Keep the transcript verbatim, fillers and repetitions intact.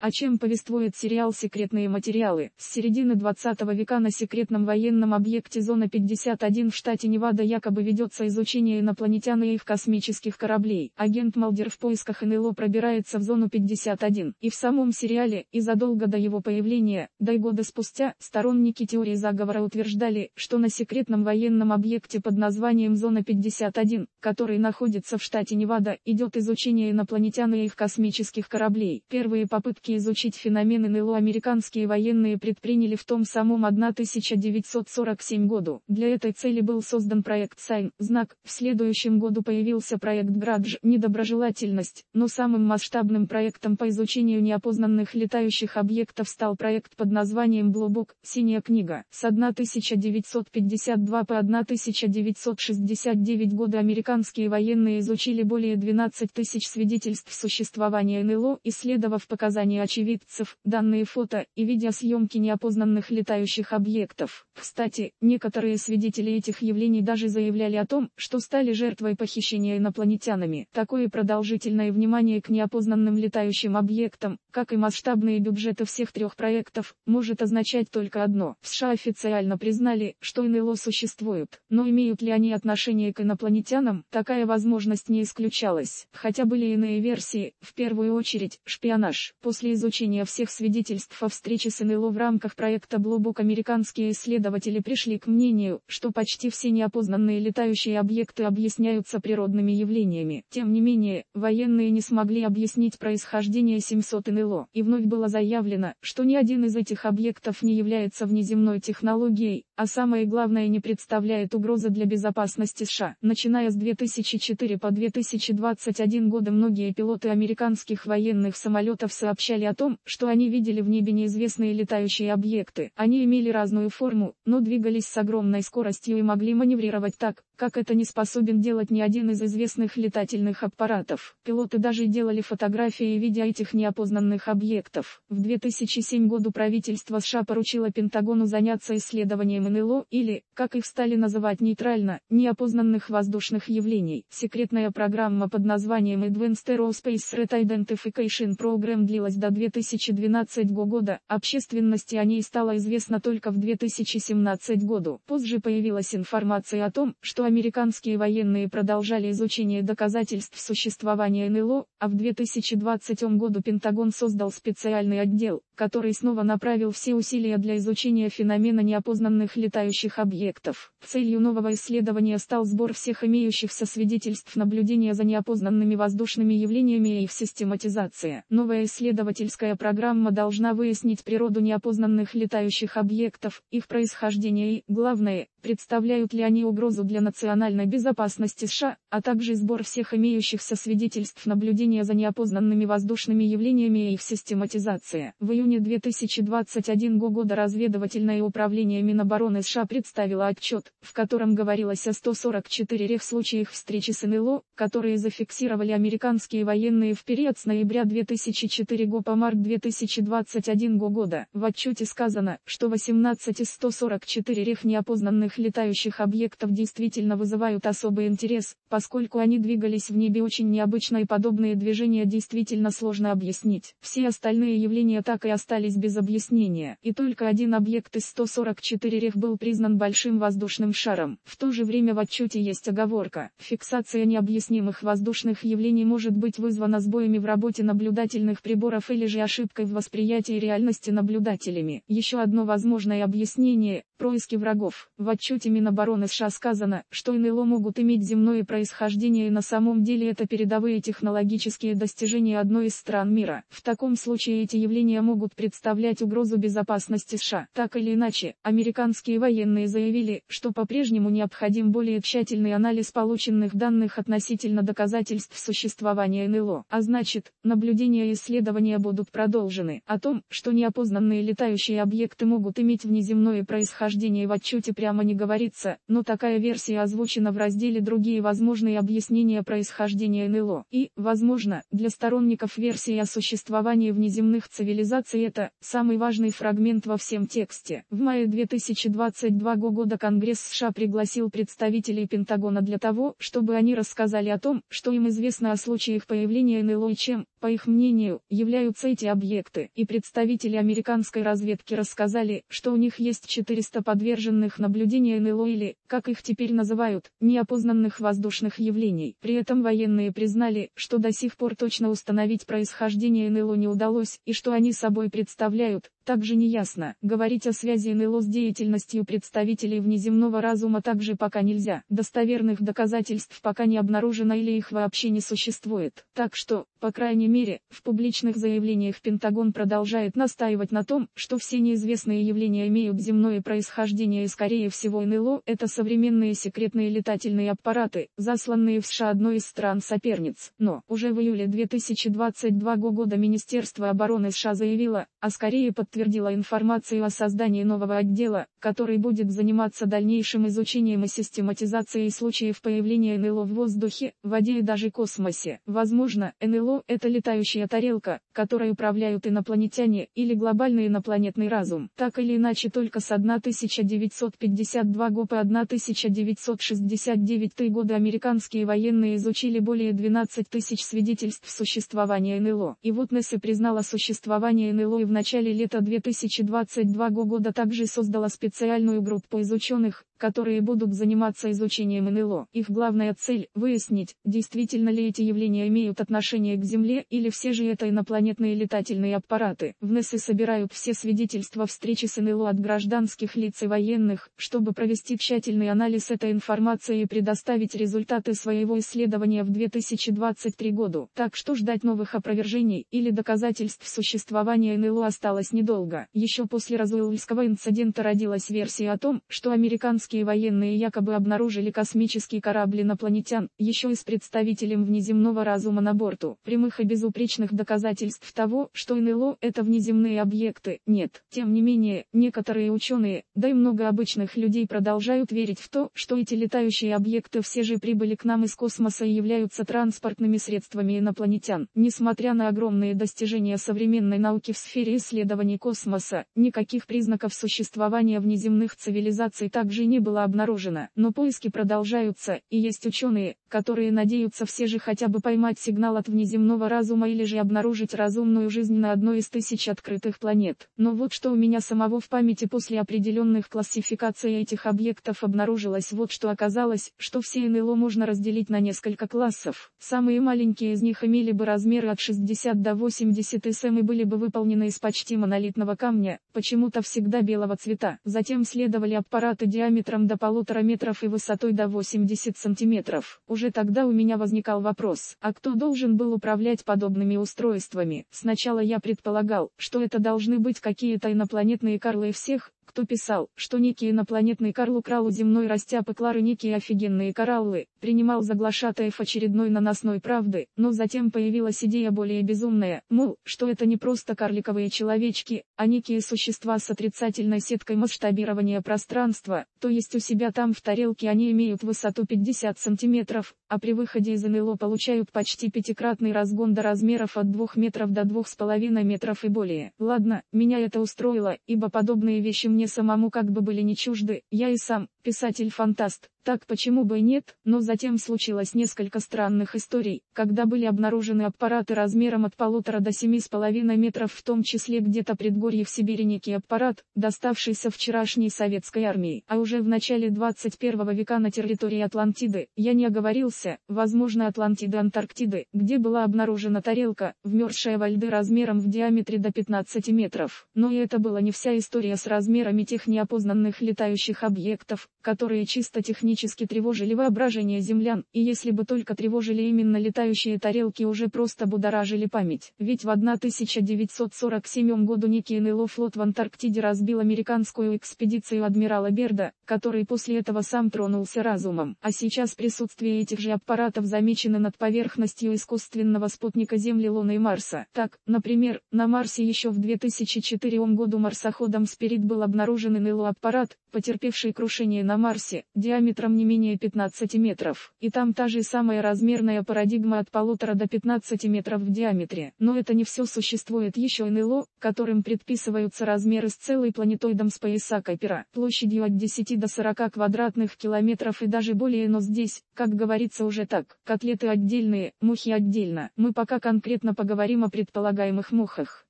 О чем повествует сериал «Секретные материалы»? С середины двадцатого века на секретном военном объекте Зона пятьдесят один в штате Невада якобы ведется изучение инопланетян и их космических кораблей. Агент Малдер в поисках НЛО пробирается в Зону пятьдесят один. И в самом сериале, и задолго до его появления, да и года спустя, сторонники теории заговора утверждали, что на секретном военном объекте под названием Зона пятьдесят один, который находится в штате Невада, идет изучение инопланетян и их космических кораблей. Первые попытки изучить феномен НЛО американские военные предприняли в том самом тысяча девятьсот сорок седьмом году. Для этой цели был создан проект Sign, знак. В следующем году появился проект Grudge, недоброжелательность, но самым масштабным проектом по изучению неопознанных летающих объектов стал проект под названием Blue Book, синяя книга. С тысяча девятьсот пятьдесят второго по тысяча девятьсот шестьдесят девятого годы американские военные изучили более двенадцати тысяч свидетельств существования НЛО, исследовав показания очевидцев, данные фото и видеосъемки неопознанных летающих объектов. Кстати, некоторые свидетели этих явлений даже заявляли о том, что стали жертвой похищения инопланетянами. Такое продолжительное внимание к неопознанным летающим объектам, как и масштабные бюджеты всех трех проектов, может означать только одно. В США официально признали, что НЛО существуют, но имеют ли они отношение к инопланетянам, такая возможность не исключалась. Хотя были иные версии, в первую очередь, шпионаж. После изучения всех свидетельств о встрече с НЛО в рамках проекта Blue Book американские исследователи пришли к мнению, что почти все неопознанные летающие объекты объясняются природными явлениями. Тем не менее, военные не смогли объяснить происхождение семисот НЛО, и вновь было заявлено, что ни один из этих объектов не является внеземной технологией, а самое главное не представляет угрозы для безопасности США. Начиная с две тысячи четвёртого по две тысячи двадцать первый года многие пилоты американских военных самолетов сообщали о том, что они видели в небе неизвестные летающие объекты. Они имели разную форму, но двигались с огромной скоростью и могли маневрировать так, как это не способен делать ни один из известных летательных аппаратов. Пилоты даже делали фотографии и видео этих неопознанных объектов. В две тысячи седьмом году правительство США поручило Пентагону заняться исследованием НЛО, или, как их стали называть нейтрально, неопознанных воздушных явлений. Секретная программа под названием Advanced Aerospace Red Identification Program длилась до две тысячи двенадцатого года, общественности о ней стало известно только в две тысячи семнадцатом году. Позже появилась информация о том, что американские военные продолжали изучение доказательств существования НЛО, а в две тысячи двадцатом году Пентагон создал специальный отдел, который снова направил все усилия для изучения феномена неопознанных летающих объектов. Целью нового исследования стал сбор всех имеющихся свидетельств наблюдения за неопознанными воздушными явлениями и их систематизация. Новая исследовательская программа должна выяснить природу неопознанных летающих объектов, их происхождение и, главное, представляют ли они угрозу для национальной безопасности США, а также сбор всех имеющихся свидетельств наблюдения за неопознанными воздушными явлениями и их систематизация. В июне две тысячи двадцать первого года разведывательное управление Минобороны США представило отчет, в котором говорилось о ста сорока четырёх случаях встречи с НЛО, которые зафиксировали американские военные в период с ноября две тысячи четвёртого по март две тысячи двадцать первого года. В отчете сказано, что восемнадцать из ста сорока четырёх неопознанных летающих объектов действительно вызывают особый интерес, поскольку они двигались в небе очень необычно и подобные движения действительно сложно объяснить. Все остальные явления так и остались без объяснения, и только один объект из ста сорока четырёх был признан большим воздушным шаром. В то же время в отчете есть оговорка: фиксация необъяснимых воздушных явлений может быть вызвана сбоями в работе наблюдательных приборов или же ошибкой в восприятии реальности наблюдателями. Еще одно возможное объяснение – происки врагов. В отчете Минобороны США сказано, что НЛО могут иметь земное происхождение и на самом деле это передовые технологические достижения одной из стран мира. В таком случае эти явления могут представлять угрозу безопасности США. Так или иначе, американские военные заявили, что по-прежнему необходим более тщательный анализ полученных данных относительно доказательств существования НЛО. А значит, наблюдения и исследования будут продолжены. О том, что неопознанные летающие объекты могут иметь внеземное происхождение в отчете прямо не говорится, но такая версия озвучена в разделе «Другие возможные объяснения происхождения НЛО». И, возможно, для сторонников версии о существовании внеземных цивилизаций это самый важный фрагмент во всем тексте. В мае две тысячи двадцать второго года Конгресс США пригласил представителей Пентагона для того, чтобы они рассказали о том, что им известно о случаях появления НЛО и чем, По их мнению, являются эти объекты, и представители американской разведки рассказали, что у них есть четыреста подверженных наблюдению эн эл о или, как их теперь называют, неопознанных воздушных явлений. При этом военные признали, что до сих пор точно установить происхождение эн эл о не удалось, и что они собой представляют, также неясно. Говорить о связи эн эл о с деятельностью представителей внеземного разума также пока нельзя. Достоверных доказательств пока не обнаружено или их вообще не существует. Так что, по крайней мере, в публичных заявлениях Пентагон продолжает настаивать на том, что все неизвестные явления имеют земное происхождение и скорее всего эн эл о – это современные секретные летательные аппараты, засланные в США одной из стран-соперниц. Но уже в июле две тысячи двадцать второго года Министерство обороны США заявило, а скорее подтвердило информацию о создании нового отдела, который будет заниматься дальнейшим изучением и систематизацией случаев появления эн эл о в воздухе, воде и даже космосе. Возможно, эн эл о – это летающая тарелка, которой управляют инопланетяне, или глобальный инопланетный разум. Так или иначе, только с тысяча девятьсот пятьдесят второго года по тысяча девятьсот шестьдесят девятого годы американские военные изучили более двенадцати тысяч свидетельств существования эн эл о. И вот эн эс а признала существование эн эл о и в начале лета две тысячи двадцать второго года также создала специальную группу изученных, которые будут заниматься изучением эн эл о. Их главная цель – выяснить, действительно ли эти явления имеют отношение к Земле или все же это инопланетные летательные аппараты. В эн эс а собирают все свидетельства встречи с эн эл о от гражданских лиц и военных, чтобы провести тщательный анализ этой информации и предоставить результаты своего исследования в две тысячи двадцать третьем году. Так что ждать новых опровержений или доказательств существования эн эл о осталось недолго. Еще после Розуэльского инцидента родилась версия о том, что американские военные якобы обнаружили космический корабль инопланетян, еще и с представителем внеземного разума на борту. Прямых и безупречных доказательств того, что эн эл о – это внеземные объекты, нет. Тем не менее, некоторые ученые, да и много обычных людей продолжают верить в то, что эти летающие объекты все же прибыли к нам из космоса и являются транспортными средствами инопланетян. Несмотря на огромные достижения современной науки в сфере исследований космоса, никаких признаков существования внеземных цивилизаций также не было обнаружено, но поиски продолжаются, и есть ученые, которые надеются все же хотя бы поймать сигнал от внеземного разума или же обнаружить разумную жизнь на одной из тысяч открытых планет. Но вот что у меня самого в памяти после определенных классификаций этих объектов обнаружилось, вот что оказалось, что все эн эл о можно разделить на несколько классов. Самые маленькие из них имели бы размеры от шестидесяти до восьмидесяти сантиметров и были бы выполнены из почти монолитного камня, почему-то всегда белого цвета. Затем следовали аппараты диаметром до полутора метров и высотой до восьмидесяти сантиметров. Уже тогда у меня возникал вопрос, а кто должен был управлять подобными устройствами? Сначала я предполагал, что это должны быть какие-то инопланетные Карлы и всех, кто писал, что некий инопланетный Карл украл у земной растяпы Клары некие офигенные кораллы, принимал за глашатаев очередной наносной правды, но затем появилась идея более безумная, мол, что это не просто карликовые человечки, а некие существа с отрицательной сеткой масштабирования пространства, то есть у себя там в тарелке они имеют высоту пятьдесят сантиметров, а при выходе из эн эл о получают почти пятикратный разгон до размеров от двух метров до двух с половиной метров и более. Ладно, меня это устроило, ибо подобные вещи мне самому как бы были не чужды, я и сам писатель-фантаст, так почему бы и нет, но затем случилось несколько странных историй, когда были обнаружены аппараты размером от полутора до семи с половиной метров, в том числе где-то предгорье в Сибири некий аппарат, доставшийся вчерашней советской армии. А уже в начале двадцать первого века на территории Атлантиды, я не оговорился, возможно Атлантиды Антарктиды, где была обнаружена тарелка, вмерзшая во льды размером в диаметре до пятнадцати метров. Но и это была не вся история с размерами тех неопознанных летающих объектов, которые чисто технически тревожили воображение землян, и если бы только тревожили именно летающие тарелки, уже просто будоражили память. Ведь в тысяча девятьсот сорок седьмом году некий эн эл о флот в Антарктиде разбил американскую экспедицию адмирала Берда, который после этого сам тронулся разумом. А сейчас присутствие этих же аппаратов замечено над поверхностью искусственного спутника Земли, Луны и Марса. Так, например, на Марсе еще в две тысячи четвёртом году марсоходом Спирит был обнаружен эн эл о-аппарат, потерпевший крушение на Марсе, диаметр диаметром не менее пятнадцати метров, и там та же самая размерная парадигма от полутора до пятнадцати метров в диаметре. Но это не все, существует еще НЛО, которым предписываются размеры с целой планетоидом с пояса Кайпера, площадью от десяти до сорока квадратных километров и даже более, но здесь, как говорится, уже так, котлеты отдельные, мухи отдельно. Мы пока конкретно поговорим о предполагаемых мухах.